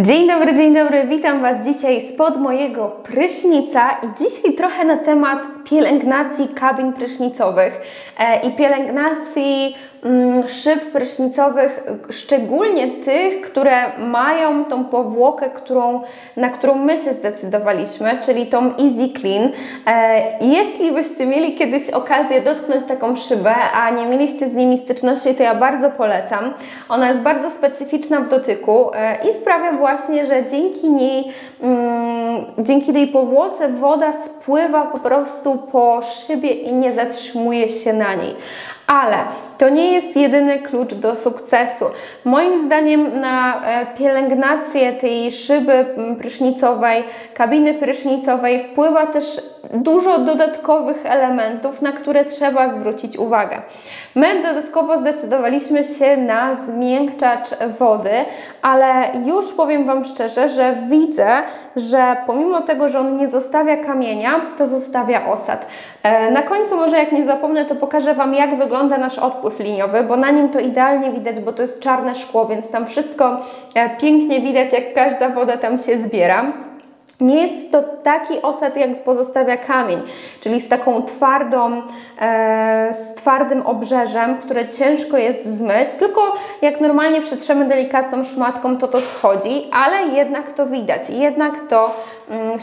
Dzień dobry, witam Was dzisiaj spod mojego prysznica i dzisiaj trochę na temat pielęgnacji kabin prysznicowych i pielęgnacji szyb prysznicowych, szczególnie tych, które mają tą powłokę, na którą my się zdecydowaliśmy, czyli tą Easy Clean. Jeśli byście mieli kiedyś okazję dotknąć taką szybę, a nie mieliście z nimi styczności, to ja bardzo polecam. Ona jest bardzo specyficzna w dotyku i sprawia właśnie, że dzięki tej powłoce woda spływa po prostu po szybie i nie zatrzymuje się na niej. Ale to nie jest jedyny klucz do sukcesu. Moim zdaniem na pielęgnację tej szyby prysznicowej, kabiny prysznicowej wpływa też dużo dodatkowych elementów, na które trzeba zwrócić uwagę. My dodatkowo zdecydowaliśmy się na zmiękczacz wody, ale już powiem Wam szczerze, że widzę, że pomimo tego, że on nie zostawia kamienia, to zostawia osad. Na końcu może, jak nie zapomnę, to pokażę Wam, jak wygląda nasz odpływ liniowy, bo na nim to idealnie widać, bo to jest czarne szkło, więc tam wszystko pięknie widać, jak każda woda tam się zbiera. Nie jest to taki osad, jak pozostawia kamień, czyli z taką twardym obrzeżem, które ciężko jest zmyć, tylko jak normalnie przetrzemy delikatną szmatką, to schodzi, ale jednak to widać, jednak to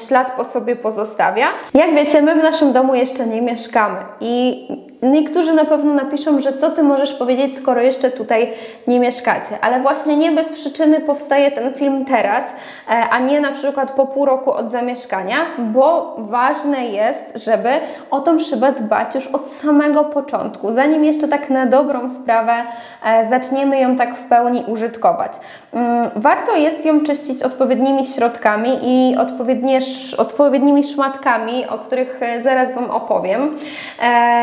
ślad po sobie pozostawia. Jak wiecie, my w naszym domu jeszcze nie mieszkamy i niektórzy na pewno napiszą, że co Ty możesz powiedzieć, skoro jeszcze tutaj nie mieszkacie. Ale właśnie nie bez przyczyny powstaje ten film teraz, a nie na przykład po pół roku od zamieszkania, bo ważne jest, żeby o tą szybę dbać już od samego początku, zanim jeszcze tak na dobrą sprawę zaczniemy ją tak w pełni użytkować. Warto jest ją czyścić odpowiednimi środkami i odpowiednimi szmatkami, o których zaraz Wam opowiem.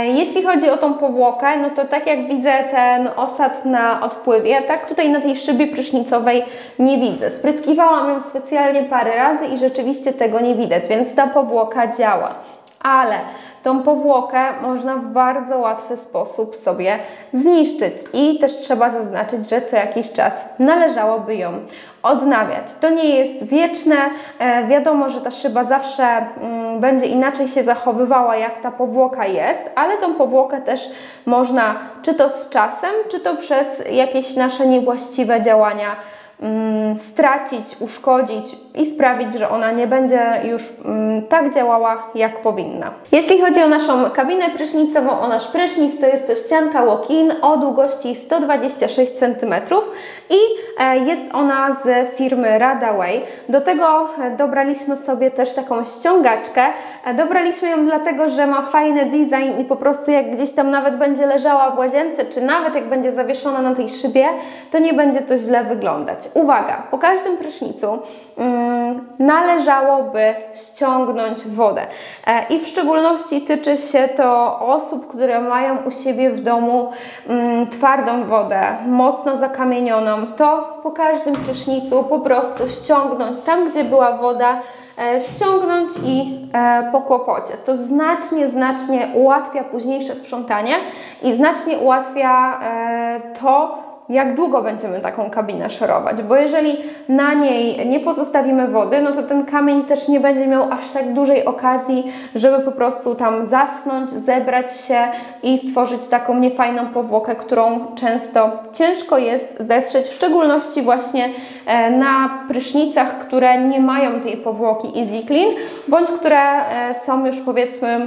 Jeśli chodzi o tą powłokę, no to tak jak widzę ten osad na odpływie, tak tutaj na tej szybie prysznicowej nie widzę. Spryskiwałam ją specjalnie parę razy i rzeczywiście tego nie widać, więc ta powłoka działa. Ale tą powłokę można w bardzo łatwy sposób sobie zniszczyć i też trzeba zaznaczyć, że co jakiś czas należałoby ją odnawiać. To nie jest wieczne, wiadomo, że ta szyba zawsze będzie inaczej się zachowywała, jak ta powłoka jest, ale tą powłokę też można czy to z czasem, czy to przez jakieś nasze niewłaściwe działania stracić, uszkodzić i sprawić, że ona nie będzie już tak działała, jak powinna. Jeśli chodzi o naszą kabinę prysznicową, o nasz prysznic, to jest to ścianka walk-in o długości 126 cm i jest ona z firmy Radaway. Do tego dobraliśmy sobie też taką ściągaczkę. Dobraliśmy ją dlatego, że ma fajny design i po prostu jak gdzieś tam nawet będzie leżała w łazience, czy nawet jak będzie zawieszona na tej szybie, to nie będzie to źle wyglądać. Uwaga, po każdym prysznicu należałoby ściągnąć wodę. I w szczególności tyczy się to osób, które mają u siebie w domu twardą wodę, mocno zakamienioną. To po każdym prysznicu po prostu ściągnąć tam, gdzie była woda, ściągnąć i po kłopocie. To znacznie ułatwia późniejsze sprzątanie i znacznie ułatwia to, jak długo będziemy taką kabinę szorować, bo jeżeli na niej nie pozostawimy wody, no to ten kamień też nie będzie miał aż tak dużej okazji, żeby po prostu tam zaschnąć, zebrać się i stworzyć taką niefajną powłokę, którą często ciężko jest zetrzeć, w szczególności właśnie na prysznicach, które nie mają tej powłoki Easy Clean, bądź które są już, powiedzmy,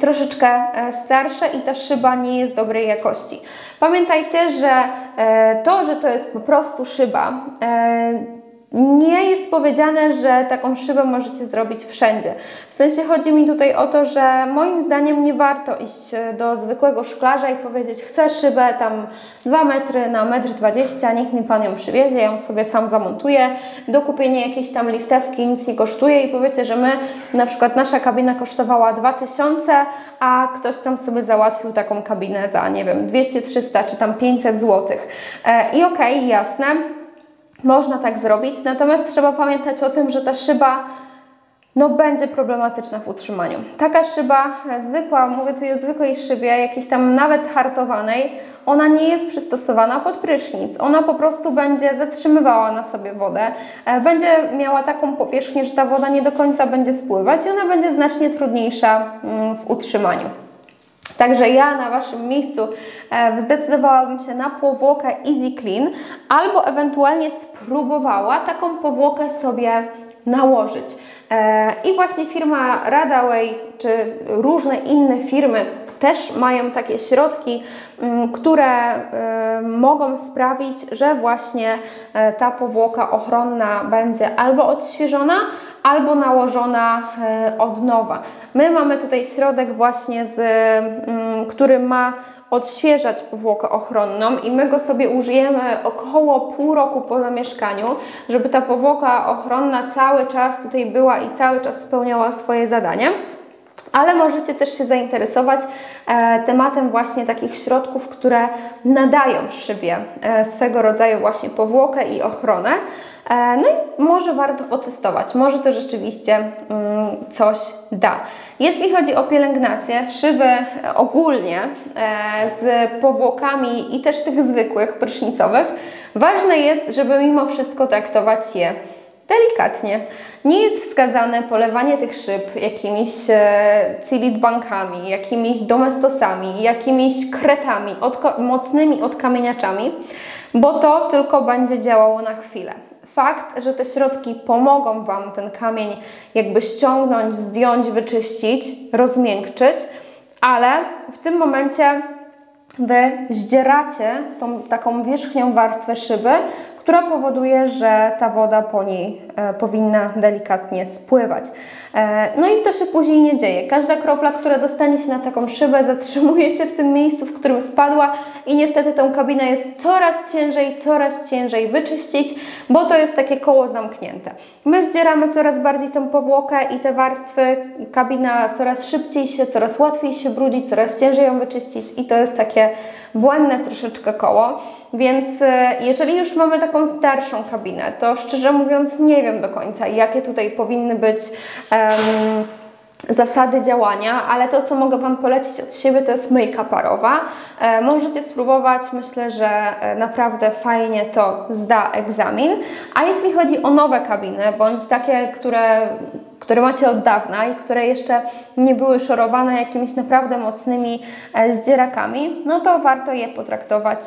troszeczkę starsze i ta szyba nie jest dobrej jakości. Pamiętajcie, że to jest po prostu szyba. Nie jest powiedziane, że taką szybę możecie zrobić wszędzie. W sensie chodzi mi tutaj o to, że moim zdaniem nie warto iść do zwykłego szklarza i powiedzieć: chcę szybę tam 2 metry na 1,20 m, niech mi Pan ją przywiezie, ja ją sobie sam zamontuję. Dokupienie jakiejś tam listewki nic nie kosztuje i powiecie, że my, na przykład nasza kabina kosztowała 2000 zł, a ktoś tam sobie załatwił taką kabinę za, nie wiem, 200, 300 czy tam 500 zł. I okej, jasne. Można tak zrobić, natomiast trzeba pamiętać o tym, że ta szyba no będzie problematyczna w utrzymaniu. Taka szyba zwykła, mówię tu o zwykłej szybie, jakiejś tam nawet hartowanej, ona nie jest przystosowana pod prysznic. Ona po prostu będzie zatrzymywała na sobie wodę, będzie miała taką powierzchnię, że ta woda nie do końca będzie spływać i ona będzie znacznie trudniejsza w utrzymaniu. Także ja na Waszym miejscu zdecydowałabym się na powłokę Easy Clean albo ewentualnie spróbowała taką powłokę sobie nałożyć. I właśnie firma Radaway czy różne inne firmy też mają takie środki, które mogą sprawić, że właśnie ta powłoka ochronna będzie albo odświeżona, albo nałożona od nowa. My mamy tutaj środek właśnie, który ma odświeżać powłokę ochronną i my go sobie użyjemy około pół roku po zamieszkaniu, żeby ta powłoka ochronna cały czas tutaj była i cały czas spełniała swoje zadanie. Ale możecie też się zainteresować tematem właśnie takich środków, które nadają szybie swego rodzaju właśnie powłokę i ochronę. No i może warto potestować, może to rzeczywiście coś da. Jeśli chodzi o pielęgnację, szyby ogólnie z powłokami i też tych zwykłych prysznicowych, ważne jest, żeby mimo wszystko traktować je delikatnie. Nie jest wskazane polewanie tych szyb jakimiś cilitbankami, jakimiś domestosami, jakimiś kretami, mocnymi odkamieniaczami, bo to tylko będzie działało na chwilę. Fakt, że te środki pomogą Wam ten kamień jakby ściągnąć, zdjąć, wyczyścić, rozmiękczyć, ale w tym momencie Wy zdzieracie tą taką wierzchnią warstwę szyby, która powoduje, że ta woda po niej powinna delikatnie spływać. No i to się później nie dzieje. Każda kropla, która dostanie się na taką szybę, zatrzymuje się w tym miejscu, w którym spadła i niestety tę kabinę jest coraz ciężej wyczyścić, bo to jest takie koło zamknięte. My zdzieramy coraz bardziej tą powłokę i te warstwy, kabina coraz szybciej się, coraz łatwiej się brudzi, coraz ciężej ją wyczyścić i to jest takie błędne troszeczkę koło. Więc jeżeli już mamy taką starszą kabinę, to szczerze mówiąc nie wiem do końca, jakie tutaj powinny być zasady działania, ale to, co mogę Wam polecić od siebie, to jest myjka parowa. Możecie spróbować, myślę, że naprawdę fajnie to zda egzamin. A jeśli chodzi o nowe kabiny, bądź takie, które macie od dawna i które jeszcze nie były szorowane jakimiś naprawdę mocnymi zdzierakami, no to warto je potraktować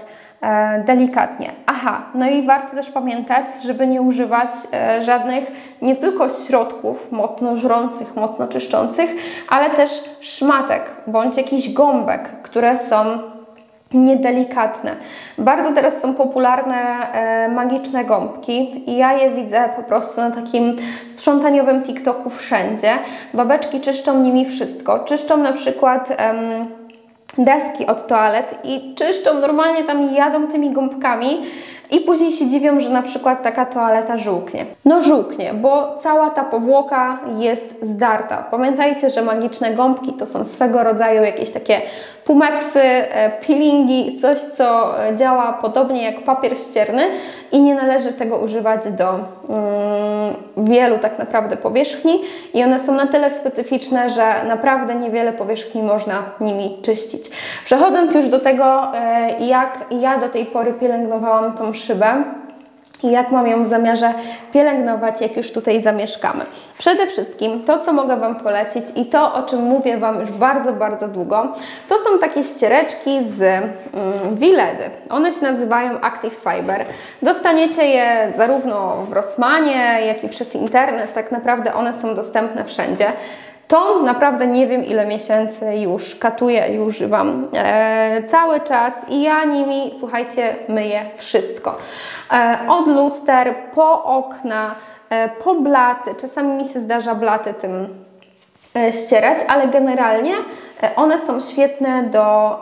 delikatnie. Aha, no i warto też pamiętać, żeby nie używać żadnych nie tylko środków mocno żrących, mocno czyszczących, ale też szmatek bądź jakichś gąbek, które są niedelikatne. Bardzo teraz są popularne magiczne gąbki i ja je widzę po prostu na takim sprzątaniowym TikToku wszędzie. Babeczki czyszczą nimi wszystko. Czyszczą na przykład deski od toalet i czyszczą normalnie, tam jadą tymi gąbkami i później się dziwią, że na przykład taka toaleta żółknie. No żółknie, bo cała ta powłoka jest zdarta. Pamiętajcie, że magiczne gąbki to są swego rodzaju jakieś takie pumeksy, peelingi, coś, co działa podobnie jak papier ścierny i nie należy tego używać do wielu tak naprawdę powierzchni i one są na tyle specyficzne, że naprawdę niewiele powierzchni można nimi czyścić. Przechodząc już do tego, jak ja do tej pory pielęgnowałam tą szybę i jak mam ją w zamiarze pielęgnować, jak już tutaj zamieszkamy. Przede wszystkim to, co mogę Wam polecić i to, o czym mówię Wam już bardzo, bardzo długo, to są takie ściereczki z Wiledy. One się nazywają Active Fiber. Dostaniecie je zarówno w Rossmanie, jak i przez internet. Tak naprawdę one są dostępne wszędzie. To naprawdę nie wiem, ile miesięcy już katuję i używam cały czas i ja nimi, słuchajcie, myję wszystko. Od luster, po okna, po blaty. Czasami mi się zdarza blaty tym ścierać, ale generalnie one są świetne do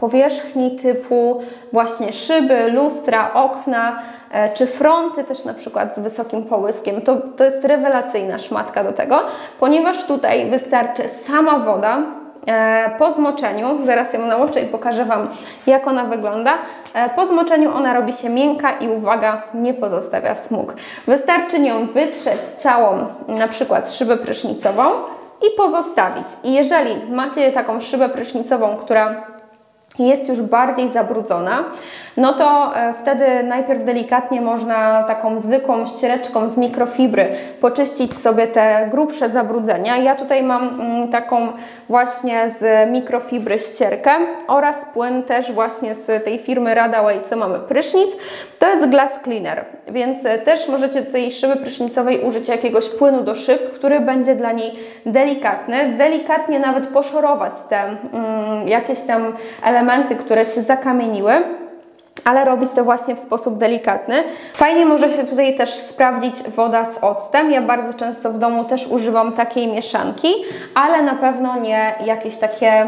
powierzchni typu właśnie szyby, lustra, okna czy fronty też na przykład z wysokim połyskiem. To jest rewelacyjna szmatka do tego, ponieważ tutaj wystarczy sama woda, po zmoczeniu, zaraz ją nałożę i pokażę Wam, jak ona wygląda. Po zmoczeniu ona robi się miękka i uwaga, nie pozostawia smug. Wystarczy nią wytrzeć całą na przykład szybę prysznicową i pozostawić. I jeżeli macie taką szybę prysznicową, która jest już bardziej zabrudzona, no to wtedy najpierw delikatnie można taką zwykłą ściereczką z mikrofibry poczyścić sobie te grubsze zabrudzenia. Ja tutaj mam taką właśnie z mikrofibry ścierkę oraz płyn też właśnie z tej firmy Radaway, co mamy prysznic. To jest glass cleaner, więc też możecie do tej szyby prysznicowej użyć jakiegoś płynu do szyb, który będzie dla niej delikatny. Delikatnie nawet poszorować te jakieś tam elementy, które się zakamieniły, ale robić to właśnie w sposób delikatny. Fajnie może się tutaj też sprawdzić woda z octem. Ja bardzo często w domu też używam takiej mieszanki, ale na pewno nie jakieś takie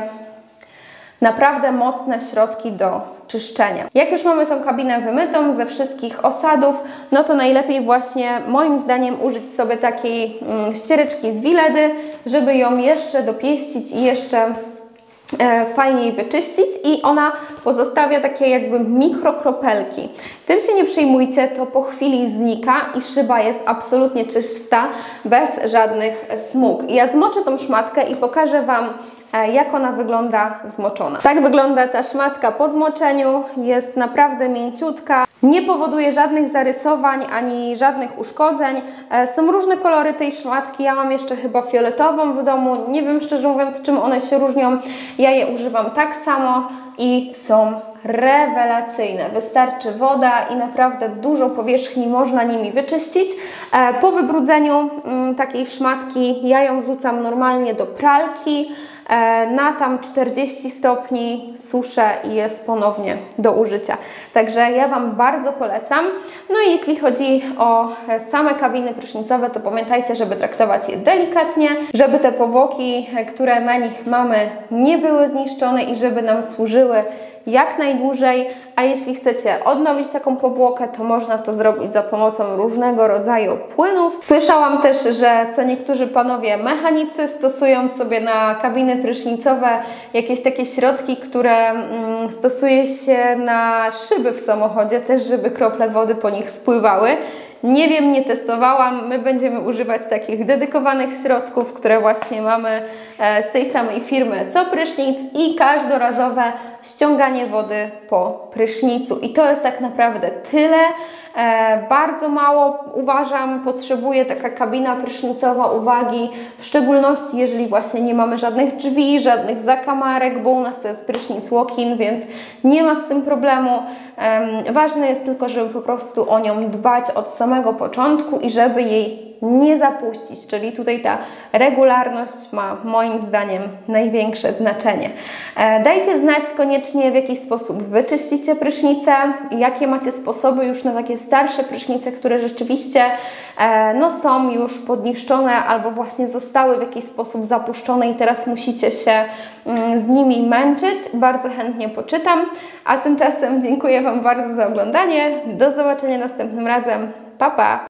naprawdę mocne środki do czyszczenia. Jak już mamy tą kabinę wymytą ze wszystkich osadów, no to najlepiej właśnie moim zdaniem użyć sobie takiej ściereczki z Wiledy, żeby ją jeszcze dopieścić i jeszcze fajniej wyczyścić, i ona pozostawia takie jakby mikrokropelki. Tym się nie przejmujcie, to po chwili znika i szyba jest absolutnie czysta, bez żadnych smug. Ja zmoczę tą szmatkę i pokażę Wam, jak ona wygląda zmoczona. Tak wygląda ta szmatka po zmoczeniu, jest naprawdę mięciutka, nie powoduje żadnych zarysowań ani żadnych uszkodzeń. Są różne kolory tej szmatki, ja mam jeszcze chyba fioletową w domu, nie wiem szczerze mówiąc, czym one się różnią, ja je używam tak samo i są rewelacyjne. Wystarczy woda i naprawdę dużo powierzchni można nimi wyczyścić. Po wybrudzeniu takiej szmatki ja ją wrzucam normalnie do pralki, na tam 40 stopni suszę i jest ponownie do użycia. Także ja Wam bardzo polecam. No i jeśli chodzi o same kabiny prysznicowe, to pamiętajcie, żeby traktować je delikatnie, żeby te powłoki, które na nich mamy, nie były zniszczone i żeby nam służyły jak najdłużej, a jeśli chcecie odnowić taką powłokę, to można to zrobić za pomocą różnego rodzaju płynów. Słyszałam też, że co niektórzy panowie mechanicy stosują sobie na kabiny prysznicowe jakieś takie środki, które stosuje się na szyby w samochodzie, też żeby krople wody po nich spływały. Nie wiem, nie testowałam, my będziemy używać takich dedykowanych środków, które właśnie mamy z tej samej firmy co prysznic, i każdorazowe ściąganie wody po prysznicu. I to jest tak naprawdę tyle. Bardzo mało, uważam, potrzebuje taka kabina prysznicowa uwagi, w szczególności jeżeli właśnie nie mamy żadnych drzwi, żadnych zakamarek, bo u nas to jest prysznic walk-in, więc nie ma z tym problemu. Ważne jest tylko, żeby po prostu o nią dbać od samego początku i żeby jej nie zapuścić, czyli tutaj ta regularność ma moim zdaniem największe znaczenie. Dajcie znać koniecznie, w jaki sposób wyczyścicie prysznice, jakie macie sposoby już na takie starsze prysznice, które rzeczywiście no, są już podniszczone albo właśnie zostały w jakiś sposób zapuszczone i teraz musicie się z nimi męczyć. Bardzo chętnie poczytam, a tymczasem dziękuję Wam bardzo za oglądanie. Do zobaczenia następnym razem. Pa, pa!